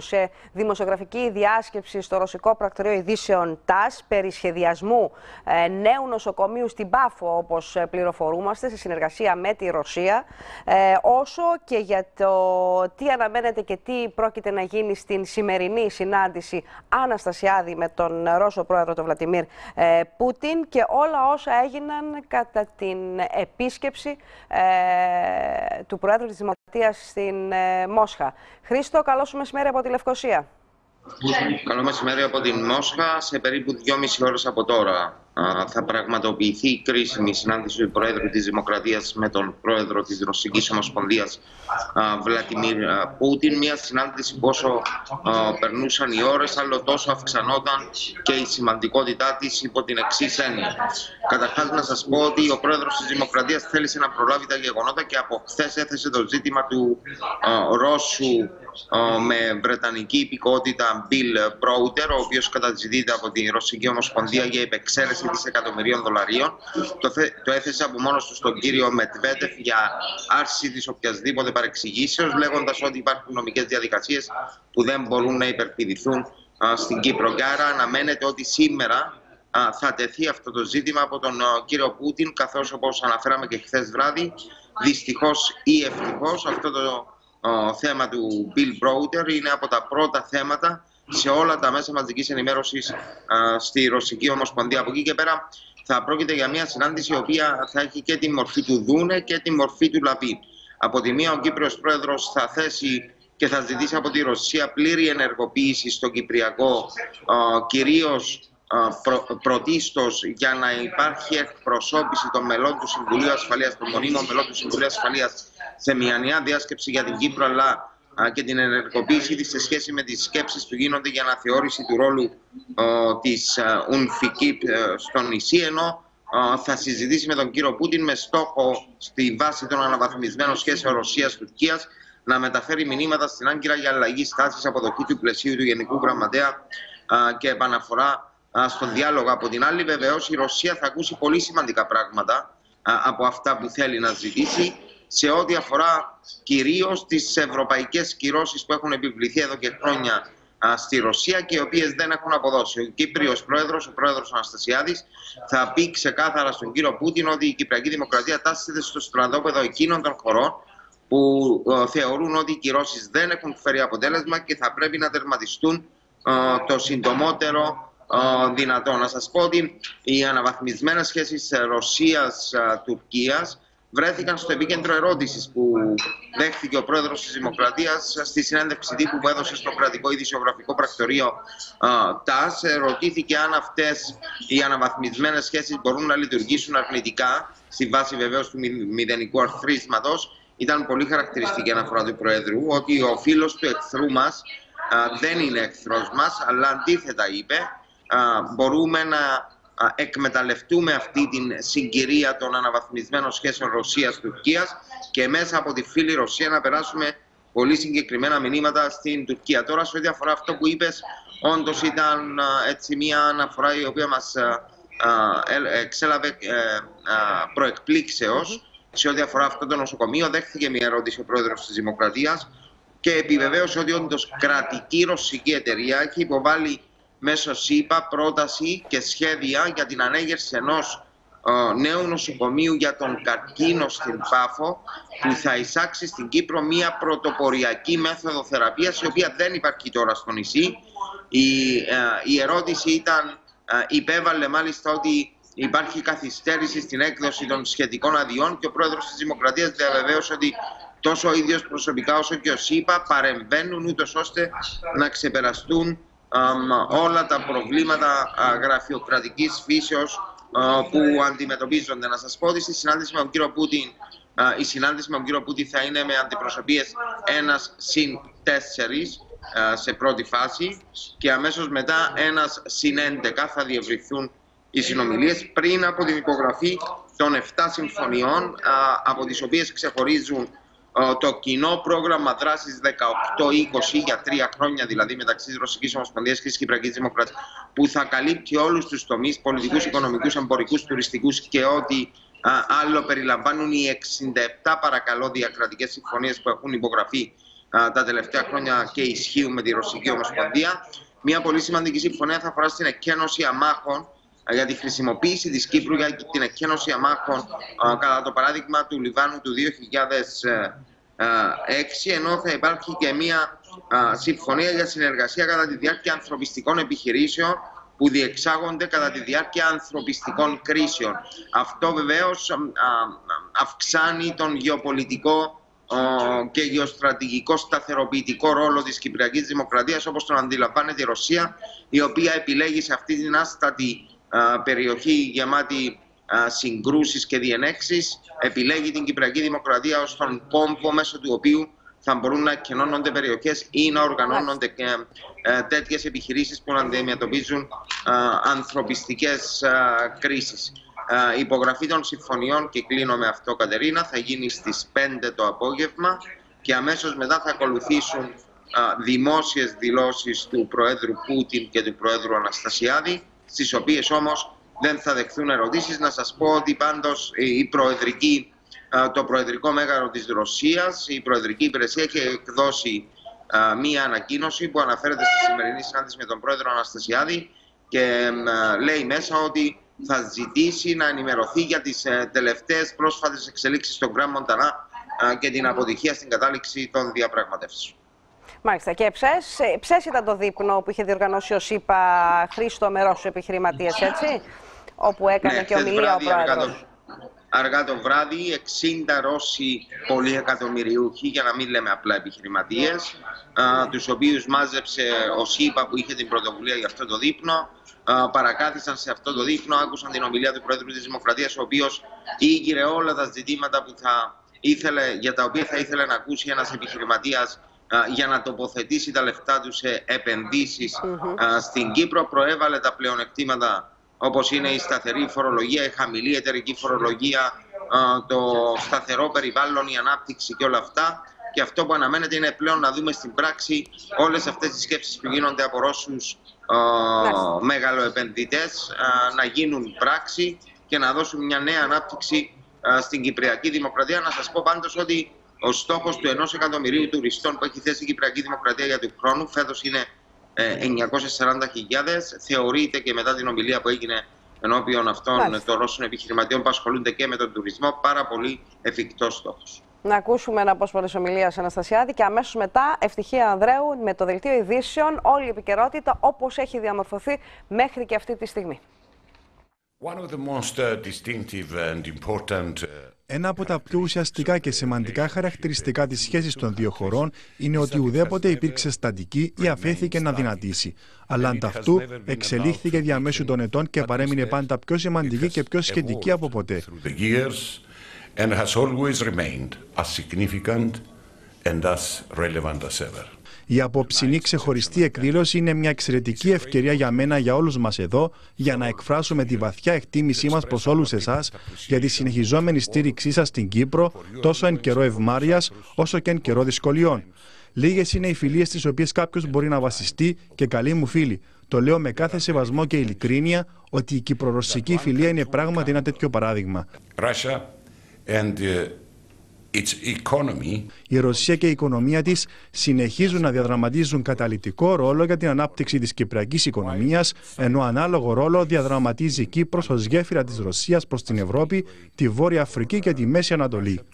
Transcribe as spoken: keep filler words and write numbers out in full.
Σε δημοσιογραφική διάσκεψη στο Ρωσικό Πρακτορείο Ειδήσεων ΤΑΣ περί σχεδιασμού ε, νέου νοσοκομείου στην ΠΑΦΟ, όπως πληροφορούμαστε, σε συνεργασία με τη Ρωσία, ε, όσο και για το τι αναμένεται και τι πρόκειται να γίνει στην σημερινή συνάντηση Αναστασιάδη με τον Ρώσο πρόεδρο τον Βλαντιμίρ ε, Πούτιν και όλα όσα έγιναν κατά την επίσκεψη ε, του Προέδρου της Δημοκρατίας στην ε, Μόσχα. Χρήστο, καλό σου μεσημέρι από τη Λευκοσία. Καλό μεσημέρι από την Μόσχα. Σε περίπου δυόμιση ώρες από τώρα θα πραγματοποιηθεί η κρίσιμη συνάντηση του Προέδρου της Δημοκρατίας με τον Πρόεδρο της Ρωσικής Ομοσπονδίας Βλαντιμίρ Πούτιν. Μια συνάντηση που όσο περνούσαν οι ώρες, άλλο τόσο αυξανόταν και η σημαντικότητά της υπό την εξής έννοια. Καταρχάς, να σας πω ότι ο Πρόεδρος της Δημοκρατίας θέλησε να προλάβει τα γεγονότα και από χθες έθεσε το ζήτημα του Ρώσου με βρετανική υπηκότητα Bill Browder, ο οποίος καταζητείται από τη Ρωσική Ομοσπονδία για υπεξαίρεση δισεκατομμυρίων δολαρίων. Το έθεσε από μόνος του στον κύριο Μετβέτεφ για άρση της οποιασδήποτε παρεξηγήσεως, λέγοντας ότι υπάρχουν νομικές διαδικασίες που δεν μπορούν να υπερπηδηθούν στην Κύπρο. Και άρα αναμένεται ότι σήμερα θα τεθεί αυτό το ζήτημα από τον κύριο Πούτιν, καθώς, όπως αναφέραμε και χθες βράδυ, δυστυχώς ή ευτυχώς, αυτό το το θέμα του Bill Browder είναι από τα πρώτα θέματα σε όλα τα μέσα μαζικής ενημέρωσης στη Ρωσική Ομοσπονδία. Από εκεί και πέρα θα πρόκειται για μια συνάντηση η οποία θα έχει και τη μορφή του Δούνε και τη μορφή του Λαπί. Από τη μία, ο Κύπριος Πρόεδρος θα θέσει και θα ζητήσει από τη Ρωσία πλήρη ενεργοποίηση στο Κυπριακό, κυρίως προ, πρωτίστως για να υπάρχει εκπροσώπηση των μελών του Συμβουλίου Ασφαλείας, των μονίμων μελών του Συμβουλίου Ασφαλείας, σε μιανιά διάσκεψη για την Κύπρο, αλλά α, και την ενεργοποίησή της σε σχέση με τις σκέψεις που γίνονται για αναθεώρηση του ρόλου ο, της Ουνφικίπ στον νησί, ενώ ο, θα συζητήσει με τον κύριο Πούτιν με στόχο, στη βάση των αναβαθμισμένων σχέσεων Ρωσίας-Τουρκίας, να μεταφέρει μηνύματα στην Άγκυρα για αλλαγή στάσης, αποδοχή του πλαισίου του Γενικού Γραμματέα α, και επαναφορά στον διάλογο. Από την άλλη, βεβαίως, η Ρωσία θα ακούσει πολύ σημαντικά πράγματα από αυτά που θέλει να ζητήσει, σε ό,τι αφορά κυρίως τις ευρωπαϊκές κυρώσεις που έχουν επιβληθεί εδώ και χρόνια στη Ρωσία και οι οποίες δεν έχουν αποδώσει. Ο Κύπριος Πρόεδρος, ο Πρόεδρος Αναστασιάδης, θα πει ξεκάθαρα στον κύριο Πούτιν ότι η Κυπριακή Δημοκρατία τάσσεται στο στρατόπεδο εκείνων των χωρών που θεωρούν ότι οι κυρώσεις δεν έχουν φέρει αποτέλεσμα και θα πρέπει να τερματιστούν το συντομότερο δυνατό. Να σας πω ότι οι αναβαθμισμένες σχέσεις Ρωσίας-Τουρκίας βρέθηκαν στο επίκεντρο ερώτησης που δέχθηκε ο πρόεδρος της Δημοκρατίας στη συνέντευξη τύπου που έδωσε στο κρατικό ειδησιογραφικό πρακτορείο ΤΑΣ. Ρωτήθηκε αν αυτές οι αναβαθμισμένες σχέσεις μπορούν να λειτουργήσουν αρνητικά, στη βάση βεβαίως του μηδενικού αρθρίσματος. Ήταν πολύ χαρακτηριστική αναφορά του Προέδρου ότι ο φίλος του εχθρού μας δεν είναι εχθρός μας, αλλά αντίθετα, είπε, μπορούμε να εκμεταλλευτούμε αυτή την συγκυρία των αναβαθμισμένων σχέσεων Ρωσίας-Τουρκίας και μέσα από τη φίλη Ρωσία να περάσουμε πολύ συγκεκριμένα μηνύματα στην Τουρκία. Τώρα, σε ό,τι αφορά αυτό που είπες, όντως ήταν έτσι μια αναφορά η οποία μας εξέλαβε προεκπλήξεως. Σε ό,τι αφορά αυτό το νοσοκομείο, δέχθηκε μια ερώτηση ο πρόεδρος της Δημοκρατίας και επιβεβαίωσε ότι όντως κρατική ρωσική εταιρεία έχει υποβάλει μέσω ΣΥΠΑ πρόταση και σχέδια για την ανέγερση ενός ε, νέου νοσοκομείου για τον καρκίνο στην ΠΑΦΟ, που θα εισάξει στην Κύπρο μία πρωτοποριακή μέθοδο θεραπείας, η οποία δεν υπάρχει τώρα στο νησί. Η, ε, η ερώτηση ήταν, ε, υπέβαλε μάλιστα ότι υπάρχει καθυστέρηση στην έκδοση των σχετικών αδειών και ο πρόεδρος της Δημοκρατίας διαβεβαίωσε ότι τόσο ο ίδιος προσωπικά όσο και ο ΣΥΠΑ παρεμβαίνουν, ούτως ώστε να ξεπεραστούν όλα τα προβλήματα γραφειοκρατικής φύσεως που αντιμετωπίζονται. Να σας πω ότι στη συνάντηση με τον κύριο Πούτιν, η συνάντηση με τον κύριο Πούτιν θα είναι με αντιπροσωπείες ένας συν τέσσερις σε πρώτη φάση και αμέσως μετά ένας συν έντεκα θα διευρυθούν οι συνομιλίες πριν από την υπογραφή των επτά συμφωνιών, από τις οποίες ξεχωρίζουν το κοινό πρόγραμμα δράσης δεκαοκτώ είκοσι για τρία χρόνια, δηλαδή μεταξύ της Ρωσικής Ομοσπονδίας και της Κυπριακής Δημοκρατίας, που θα καλύπτει όλους τους τομείς, πολιτικούς, οικονομικούς, εμπορικούς, τουριστικούς και ό,τι α, άλλο περιλαμβάνουν οι εξήντα επτά παρακαλώ διακρατικές συμφωνίες που έχουν υπογραφεί τα τελευταία χρόνια και ισχύουν με τη Ρωσική Ομοσπονδία. Μια πολύ σημαντική συμφωνία θα αφορά στην εκκένωση αμάχων, για τη χρησιμοποίηση της Κύπρου για την εκκένωση αμάχων κατά το παράδειγμα του Λιβάνου του δύο χιλιάδες έξι, ενώ θα υπάρχει και μια συμφωνία για συνεργασία κατά τη διάρκεια ανθρωπιστικών επιχειρήσεων που διεξάγονται κατά τη διάρκεια ανθρωπιστικών κρίσεων. Αυτό βεβαίως αυξάνει τον γεωπολιτικό και γεωστρατηγικό σταθεροποιητικό ρόλο της Κυπριακής Δημοκρατίας, όπως τον αντιλαμβάνεται η Ρωσία, η οποία επιλέγει σε αυτή την άστατη περιοχή γεμάτη συγκρούσεις και διενέξεις, επιλέγει την Κυπριακή Δημοκρατία ως τον κόμβο μέσω του οποίου θα μπορούν να εκκενώνονται περιοχές ή να οργανώνονται και τέτοιες επιχειρήσεις που να αντιμετωπίζουν ανθρωπιστικές κρίσεις. Η υπογραφή των συμφωνιών, και κλείνω με αυτό, Κατερίνα, θα γίνει στις πέντε το απόγευμα και αμέσως μετά θα ακολουθήσουν δημόσιες δηλώσεις του Προέδρου Πούτιν και του Προέδρου Αναστασιάδη, στις οποίες όμως δεν θα δεχθούν ερωτήσεις. Να σας πω ότι πάντως η προεδρική, το προεδρικό μέγαρο της Ρωσίας, η προεδρική υπηρεσία έχει εκδώσει μία ανακοίνωση που αναφέρεται στη σημερινή συνάντηση με τον Πρόεδρο Αναστασιάδη και λέει μέσα ότι θα ζητήσει να ενημερωθεί για τις τελευταίες πρόσφατες εξελίξεις στον Γκραν Μοντανά και την αποτυχία στην κατάληξη των διαπραγματεύσεων. Μάλιστα. Και ψες, ψες ήταν το δείπνο που είχε διοργανώσει ο ΣΥΠΑ Χρήστο με Ρώσους επιχειρηματίες, έτσι, όπου έκανε ναι, και ομιλία ο Πρόεδρος. Αργά το βράδυ, εξήντα Ρώσοι πολυεκατομμυριούχοι, για να μην λέμε απλά επιχειρηματίες, α, τους οποίους μάζεψε ο ΣΥΠΑ που είχε την πρωτοβουλία για αυτό το δείπνο, α, παρακάθισαν σε αυτό το δείπνο, άκουσαν την ομιλία του Πρόεδρου της Δημοκρατίας, ο οποίος ήγηρε όλα τα ζητήματα που θα ήθελε, για τα οποία θα ήθελε να ακούσει ένας επιχειρηματίας για να τοποθετήσει τα λεφτά του σε επενδύσεις mm-hmm. στην Κύπρο. Προέβαλε τα πλεονεκτήματα όπως είναι η σταθερή φορολογία, η χαμηλή εταιρική φορολογία, το σταθερό περιβάλλον, η ανάπτυξη και όλα αυτά. Και αυτό που αναμένεται είναι πλέον να δούμε στην πράξη όλες αυτές τις σκέψεις που γίνονται από Ρώσους mm-hmm. μεγαλοεπενδυτές να γίνουν πράξη και να δώσουν μια νέα ανάπτυξη στην Κυπριακή Δημοκρατία. Να σας πω πάντως ότι ο στόχος του ενός εκατομμυρίου τουριστών που έχει θέσει η Κυπριακή Δημοκρατία για του χρόνου, φέτος είναι εννιακόσιες σαράντα χιλιάδες, θεωρείται και μετά την ομιλία που έγινε ενώπιον αυτών Άλυτα. των Ρώσων επιχειρηματιών που ασχολούνται και με τον τουρισμό, πάρα πολύ εφικτός στόχος. Να ακούσουμε ένα απόσπασμα της ομιλίας Αναστασιάδη και αμέσως μετά Ευτυχία Ανδρέου με το δελτίο ειδήσεων, όλη η επικαιρότητα όπως έχει διαμορφωθεί μέχρι και αυτή τη στιγμή. One of the most distinctive and important... Ένα από τα πιο ουσιαστικά και σημαντικά χαρακτηριστικά της σχέσης των δύο χωρών είναι ότι ουδέποτε υπήρξε στατική ή αφέθηκε να δυνατήσει. Αλλά ανταυτού εξελίχθηκε διαμέσου των ετών και παρέμεινε πάντα πιο σημαντική και πιο σχετική από ποτέ. Η απόψινή ξεχωριστή εκδήλωση είναι μια εξαιρετική ευκαιρία για μένα, για όλους μας εδώ, για να εκφράσουμε τη βαθιά εκτίμησή μας προς όλους εσάς για τη συνεχιζόμενη στήριξή σας στην Κύπρο, τόσο εν καιρό ευμάρειας, όσο και εν καιρό δυσκολιών. Λίγες είναι οι φιλίες στις οποίες κάποιος μπορεί να βασιστεί και καλοί μου φίλοι. Το λέω με κάθε σεβασμό και ειλικρίνεια ότι η κυπρορωσική φιλία είναι πράγματι ένα τέτοιο παράδειγμα. Η Ρωσία και η οικονομία της συνεχίζουν να διαδραματίζουν καταλυτικό ρόλο για την ανάπτυξη της κυπριακής οικονομίας, ενώ ανάλογο ρόλο διαδραματίζει η Κύπρος ως γέφυρα της Ρωσίας προς την Ευρώπη, τη Βόρεια Αφρική και τη Μέση Ανατολή.